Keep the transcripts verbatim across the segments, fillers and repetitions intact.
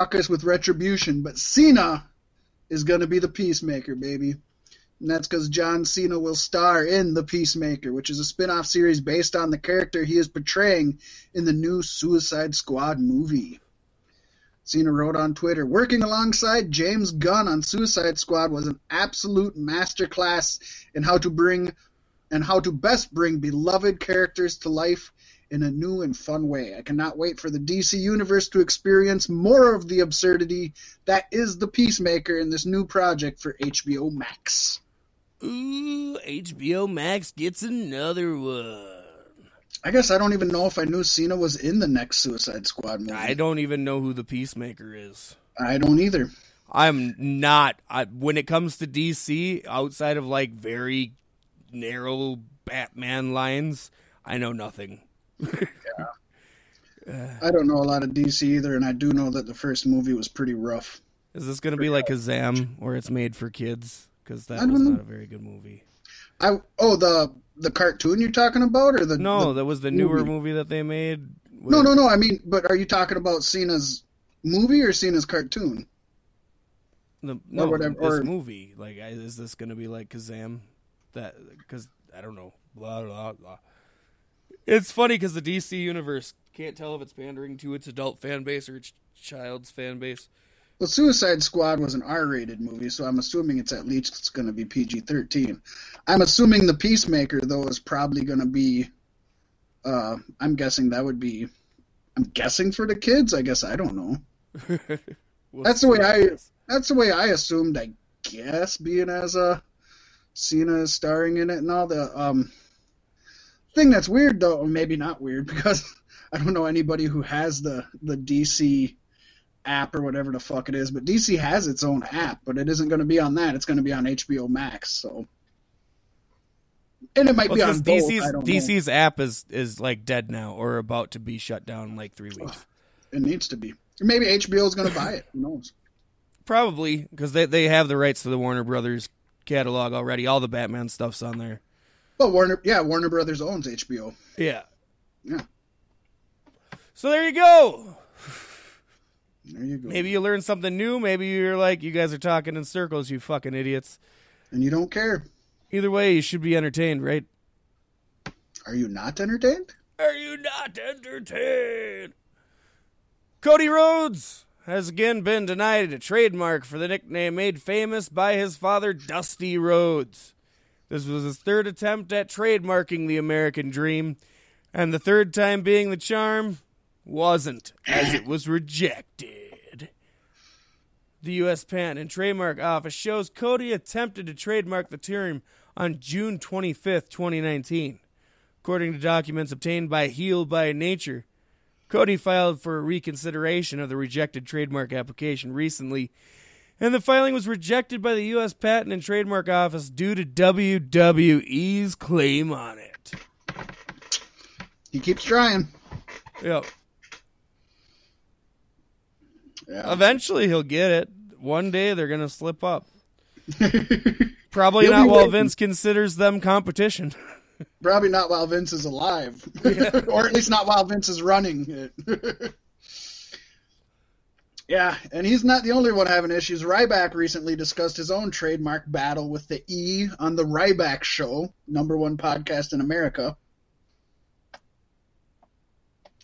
us with retribution, but Cena is going to be the Peacemaker, baby. And that's because John Cena will star in The Peacemaker, which is a spin-off series based on the character he is portraying in the new Suicide Squad movie. Cena wrote on Twitter, "Working alongside James Gunn on Suicide Squad was an absolute masterclass in how to bring and how to best bring beloved characters to life in a new and fun way. I cannot wait for the D C Universe to experience more of the absurdity that is The Peacemaker in this new project for H B O Max." Ooh, H B O Max gets another one. I guess I don't even know if I knew Cena was in the next Suicide Squad movie. I don't even know who the Peacemaker is. I don't either. I'm not. I, when it comes to D C, outside of like very narrow Batman lines, I know nothing. Yeah. I don't know a lot of D C either, and I do know that the first movie was pretty rough. Is this going to be like Kazam, or it's made for kids? Because that was not a very good movie. I oh the the cartoon you're talking about, or the no the that was the newer movie, movie that they made. With... No, no, no. I mean, but are you talking about Cena's movie or Cena's cartoon? The no, or whatever, this or... movie. Like, is this going to be like Kazam? That because I don't know. Blah blah blah. It's funny because the D C universe can't tell if it's pandering to its adult fan base or its child's fan base. Well, Suicide Squad was an R-rated movie, so I'm assuming it's at least it's going to be P G thirteen. I'm assuming The Peacemaker, though, is probably going to be, uh, I'm guessing that would be, I'm guessing for the kids? I guess I don't know. We'll that's the way I, that's the way I assumed, I guess, being as a Cena is starring in it and all the, um, thing that's weird, though, or maybe not weird, because I don't know anybody who has the, the D C app or whatever the fuck it is, but D C has its own app, but it isn't going to be on that. It's going to be on H B O Max, so... And it might well, be on both, D C's, I don't D C's know. App is, is, like, dead now, or about to be shut down in, like, three weeks. Oh, it needs to be. Maybe H B O's going to buy it. Who knows? Probably, because they, they have the rights to the Warner Brothers catalog already. All the Batman stuff's on there. Well, Warner, yeah, Warner Brothers owns H B O. Yeah. Yeah. So there you go. There you go. Maybe you learn something new. Maybe you're like, you guys are talking in circles, you fucking idiots. And you don't care. Either way, you should be entertained, right? Are you not entertained? Are you not entertained? Cody Rhodes has again been denied a trademark for the nickname made famous by his father, Dusty Rhodes. This was his third attempt at trademarking the American Dream, and the third time being the charm wasn't, as it was rejected. The U S Patent and Trademark Office shows Cody attempted to trademark the term on June twenty-fifth, twenty nineteen. According to documents obtained by Heal by Nature, Cody filed for a reconsideration of the rejected trademark application recently, and the filing was rejected by the U S Patent and Trademark Office due to W W E's claim on it. He keeps trying. Yep. Yeah. Eventually he'll get it. One day they're going to slip up. Probably not while waiting. Vince considers them competition. Probably not while Vince is alive. Yeah. Or at least not while Vince is running it. Yeah, and he's not the only one having issues. Ryback recently discussed his own trademark battle with the E on the Ryback Show, number one podcast in America.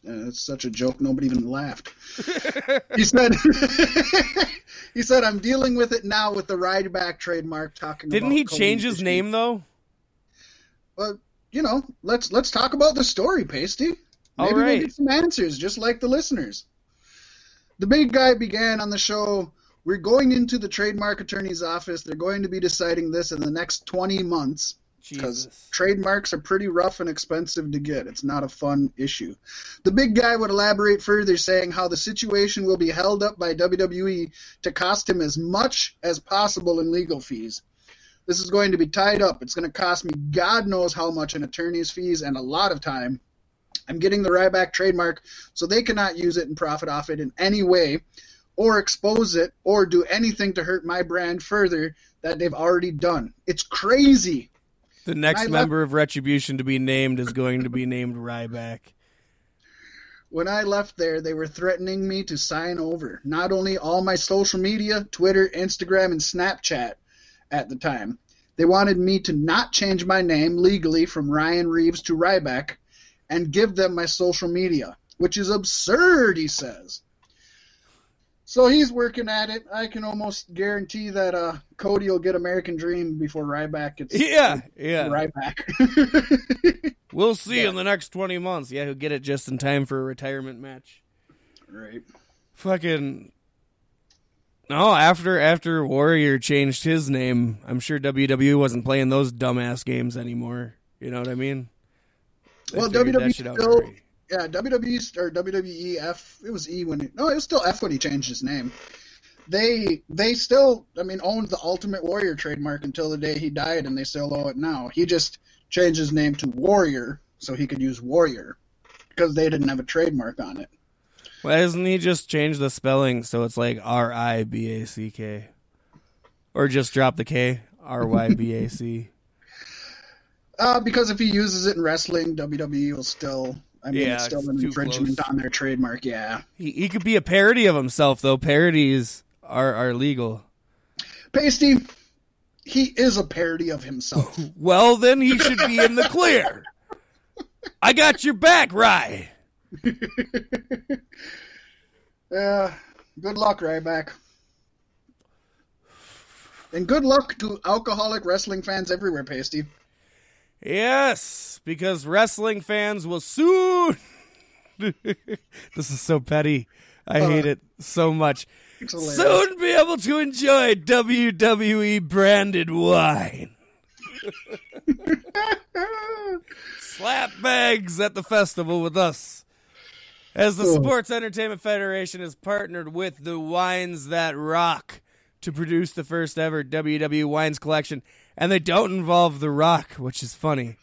Uh, it's such a joke, nobody even laughed. He said, "He said I'm dealing with it now with the Ryback trademark talking Didn't about Didn't he Cody change his name, though? Well, you know, let's let's talk about the story, Pasty. Maybe All right. we'll get some answers, just like the listeners. The big guy began on the show, we're going into the trademark attorney's office. They're going to be deciding this in the next twenty months. Because trademarks are pretty rough and expensive to get. It's not a fun issue. The big guy would elaborate further, saying how the situation will be held up by W W E to cost him as much as possible in legal fees. This is going to be tied up. It's going to cost me God knows how much in attorney's fees and a lot of time. I'm getting the Ryback trademark, so they cannot use it and profit off it in any way or expose it or do anything to hurt my brand further that they've already done. It's crazy. The next member left... of Retribution to be named is going to be named Ryback. When I left there, they were threatening me to sign over not only all my social media, Twitter, Instagram, and Snapchat at the time. They wanted me to not change my name legally from Ryan Reeves to Ryback and give them my social media, which is absurd, he says. So he's working at it. I can almost guarantee that uh, Cody will get American Dream before Ryback gets yeah, yeah. Ryback. We'll see yeah. in the next twenty months. Yeah, he'll get it just in time for a retirement match. Right. Fucking... No, after after Warrior changed his name, I'm sure W W E wasn't playing those dumbass games anymore. You know what I mean? They well, W W E still... Yeah, W W E or W W E F. It was E when he, no, it was still F when he changed his name. They they still, I mean, owned the Ultimate Warrior trademark until the day he died, and they still own it now. He just changed his name to Warrior so he could use Warrior because they didn't have a trademark on it. Why doesn't he just change the spelling so it's like R I B A C K, or just drop the K, R Y B A C? Uh, because if he uses it in wrestling, W W E will still. I mean, yeah, it's still an infringement close. On their trademark, yeah. He, he could be a parody of himself, though. Parodies are, are legal. Pasty, he is a parody of himself. Well, then he should be in the clear. I got your back, Rye. uh, good luck, Ryback. And good luck to alcoholic wrestling fans everywhere, Pasty. Yes, because wrestling fans will soon. This is so petty. I uh, hate it so much. Soon be able to enjoy W W E branded wine. Slap bags at the festival with us. As the Sports Entertainment Federation has partnered with the Wines That Rock to produce the first ever W W E Wines collection. And they don't involve The Rock, which is funny.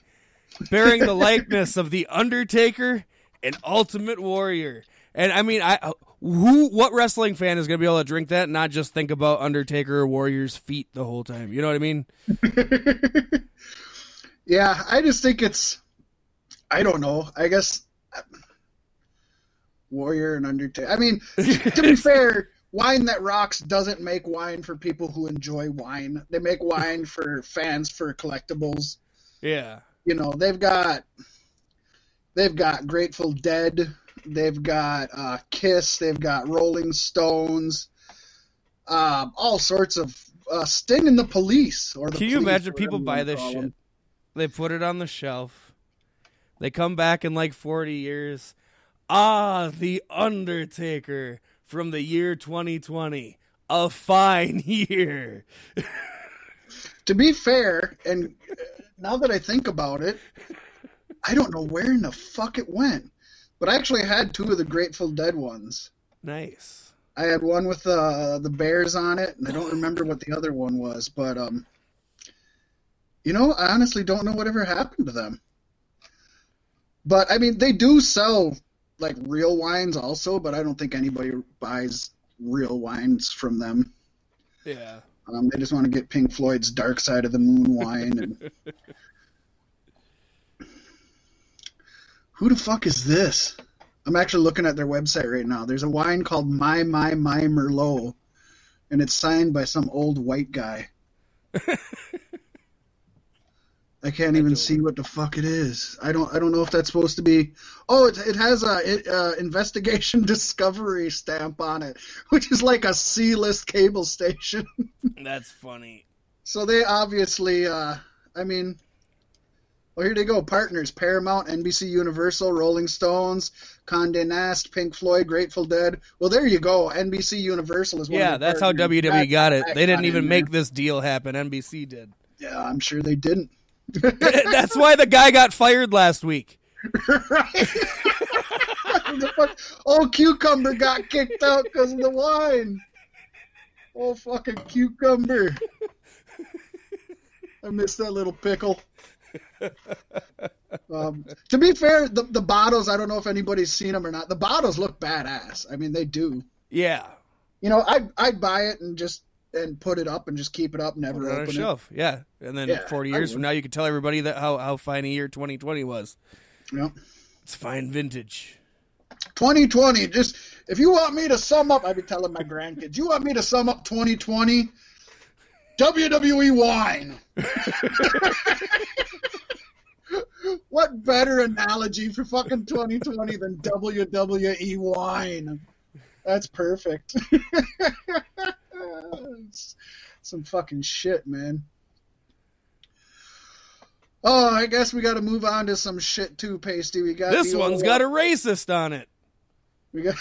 Bearing the likeness of The Undertaker and Ultimate Warrior. And, I mean, I who, what wrestling fan is going to be able to drink that and not just think about Undertaker or Warrior's feet the whole time? You know what I mean? Yeah, I just think it's, I don't know. I guess Warrior and Undertaker. I mean, to be fair... Wine That Rocks doesn't make wine for people who enjoy wine. They make wine for fans for collectibles. Yeah. You know, they've got they've got Grateful Dead, they've got uh, Kiss, they've got Rolling Stones, uh, all sorts of uh, Sting and the Police. Or the Can you police, imagine people buy this shit? Them. They put it on the shelf. They come back in like forty years. Ah, The Undertaker. From the year twenty twenty, a fine year. To be fair, and now that I think about it, I don't know where in the fuck it went. But I actually had two of the Grateful Dead ones. Nice. I had one with uh, the bears on it, and I don't remember what the other one was. But, um, you know, I honestly don't know whatever happened to them. But, I mean, they do sell... like real wines also, but I don't think anybody buys real wines from them. Yeah. Um, they just want to get Pink Floyd's Dark Side of the Moon wine. And... Who the fuck is this? I'm actually looking at their website right now. There's a wine called My My My Merlot, and it's signed by some old white guy. I can't I even see what the fuck it is. I don't. I don't know if that's supposed to be. Oh, it, it has a it, uh, Investigation Discovery stamp on it, which is like a C-list cable station. That's funny. So they obviously. Uh, I mean, well, here they go. Partners: Paramount, N B C Universal, Rolling Stones, Condé Nast, Pink Floyd, Grateful Dead. Well, there you go. N B C Universal is one. Yeah, of that's partners. How W W E got it. They didn't even make this deal happen. N B C did. Yeah, I'm sure they didn't. That's why the guy got fired last week. Right. Oh, Cucumber got kicked out because of the wine. Oh, fucking Cucumber. I missed that little pickle. Um, to be fair, the, the bottles, I don't know if anybody's seen them or not. The bottles look badass. I mean, they do. Yeah. You know, I'd, I'd buy it and just... and put it up and just keep it up, never put it on open a shelf. It. Yeah, and then yeah, forty years from now, you can tell everybody that how, how fine a year twenty twenty was. Yep. It's fine vintage. twenty twenty, just if you want me to sum up, I'd be telling my grandkids, you want me to sum up twenty twenty? W W E wine. What better analogy for fucking twenty twenty than W W E wine? That's perfect. Some fucking shit, man. Oh, I guess we got to move on to some shit too, Pasty. We got this one's got a racist on it. We got.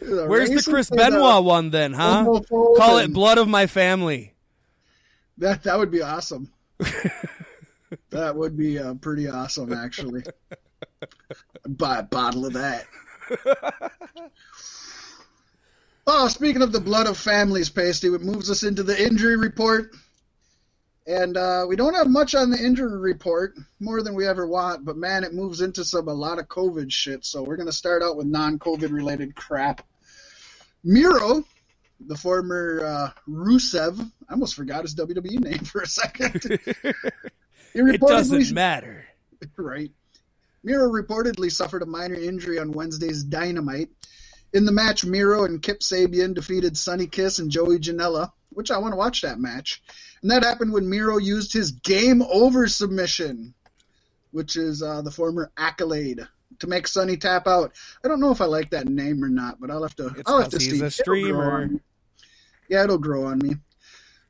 Where's the Chris Benoit one then, huh? Call it Blood of My Family. That that would be awesome. That would be uh, pretty awesome, actually. Buy a bottle of that. Oh, speaking of the blood of families, Pasty, it moves us into the injury report. And uh, we don't have much on the injury report, more than we ever want, but, man, it moves into some a lot of COVID shit. So we're going to start out with non-COVID-related crap. Miro, the former uh, Rusev, I almost forgot his W W E name for a second. It doesn't matter. Right. Miro reportedly suffered a minor injury on Wednesday's Dynamite. In the match, Miro and Kip Sabian defeated Sonny Kiss and Joey Janela, which I want to watch that match. And that happened when Miro used his game over submission, which is uh, the former accolade, to make Sonny tap out. I don't know if I like that name or not, but I'll have to, I'll have to see. He's a streamer. Yeah, it'll grow on me.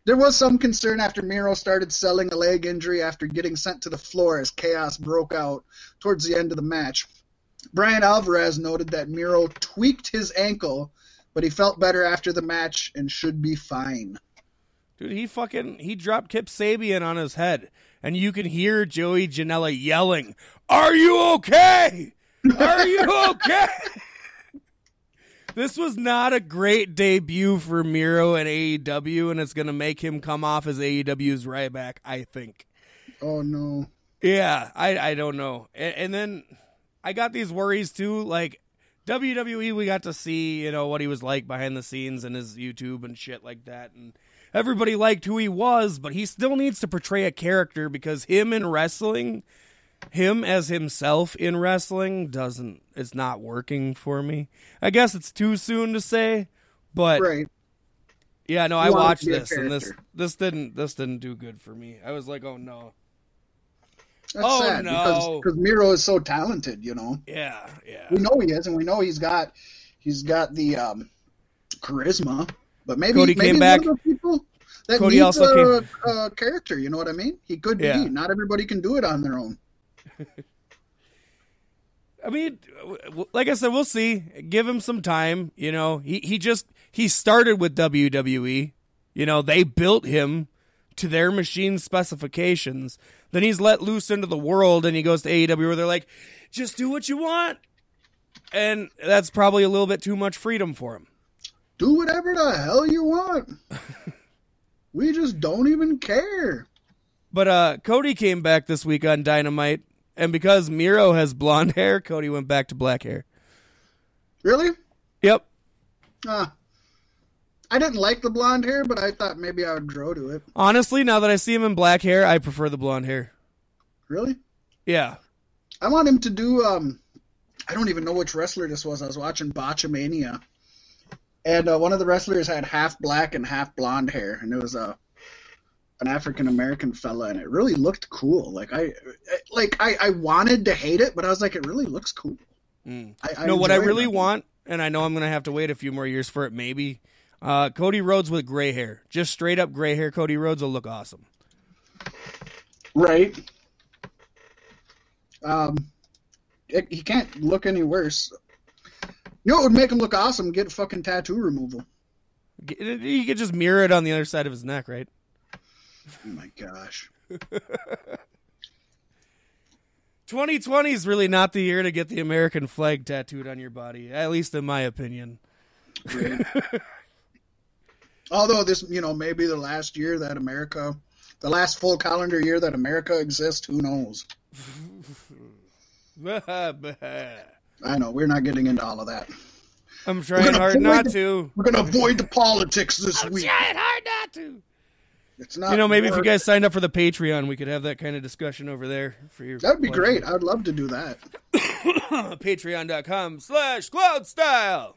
There was some concern after Miro started selling a leg injury after getting sent to the floor as chaos broke out towards the end of the match. Brian Alvarez noted that Miro tweaked his ankle, but he felt better after the match and should be fine. Dude, he fucking, he dropped Kip Sabian on his head, and you can hear Joey Janela yelling, "Are you okay? Are you okay?" This was not a great debut for Miro and A E W, and it's going to make him come off as A E W's Ryback, I think. Oh, no. Yeah, I, I don't know. And, and then I got these worries, too. Like, W W E, we got to see, you know, what he was like behind the scenes and his YouTube and shit like that. And everybody liked who he was, but he still needs to portray a character because him in wrestling, him as himself in wrestling doesn't, it's not working for me. I guess it's too soon to say, but right. Yeah, no, I watched this and this, this didn't, this didn't do good for me. I was like, oh no. That's oh, sad no. because, because Miro is so talented, you know? Yeah. Yeah. We know he is. And we know he's got, he's got the um, charisma, but maybe, Cody maybe came back. People that Cody also a, came... a character. You know what I mean? He could yeah. be, not everybody can do it on their own. I mean, like I said, we'll see. Give him some time. You know, he, he just, he started with W W E. You know, they built him to their machine specifications. Then he's let loose into the world and he goes to A E W where they're like, just do what you want. And that's probably a little bit too much freedom for him. Do whatever the hell you want. We just don't even care. But uh, Cody came back this week on Dynamite, and because Miro has blonde hair, Cody went back to black hair. Really? Yep. Uh, I didn't like the blonde hair, but I thought maybe I would grow to it. Honestly, now that I see him in black hair, I prefer the blonde hair. Really? Yeah. I want him to do, um, I don't even know which wrestler this was. I was watching Botchamania, and uh, one of the wrestlers had half black and half blonde hair, and it was a... Uh, an African-American fella, and it really looked cool. Like I, like I, I wanted to hate it, but I was like, it really looks cool. Mm. I, I no, what I really it. want, and I know I'm going to have to wait a few more years for it, maybe, uh, Cody Rhodes with gray hair. Just straight-up gray hair Cody Rhodes will look awesome. Right. Um, it, he can't look any worse. You know what would make him look awesome? Get fucking tattoo removal. You could just mirror it on the other side of his neck, right? Oh my gosh. twenty twenty is really not the year to get the American flag tattooed on your body, at least in my opinion. Right. Although this, you know, maybe the last year that America, the last full calendar year that America exists, who knows? I know, we're not getting into all of that. I'm trying hard not the, to. We're going to avoid the politics this I'm week. I'm trying hard not to. It's not, you know, maybe more... if you guys signed up for the Patreon, we could have that kind of discussion over there. For your That'd be pleasure. Great. I'd love to do that. Patreon dot com slash Cloud Style.